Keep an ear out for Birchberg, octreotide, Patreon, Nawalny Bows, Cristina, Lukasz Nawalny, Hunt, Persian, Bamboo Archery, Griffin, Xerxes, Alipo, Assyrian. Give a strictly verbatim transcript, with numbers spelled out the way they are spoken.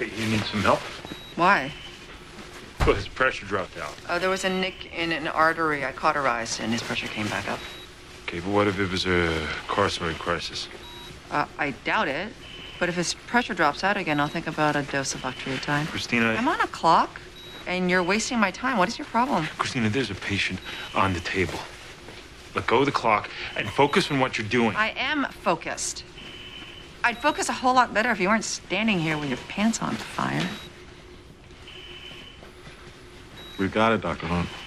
that you need some help? Why? Well, his pressure dropped out. Oh, there was a nick in an artery I cauterized, and his pressure came back up. Okay, but what if it was a carcinogenic crisis? Uh, I doubt it. But if his pressure drops out again, I'll think about a dose of octreotide. Christina... I'm on a clock, and you're wasting my time. What is your problem? Christina, there's a patient on the table. Let go of the clock and focus on what you're doing. I am focused. I'd focus a whole lot better if you weren't standing here with your pants on fire. We've got it, Doctor Hunt.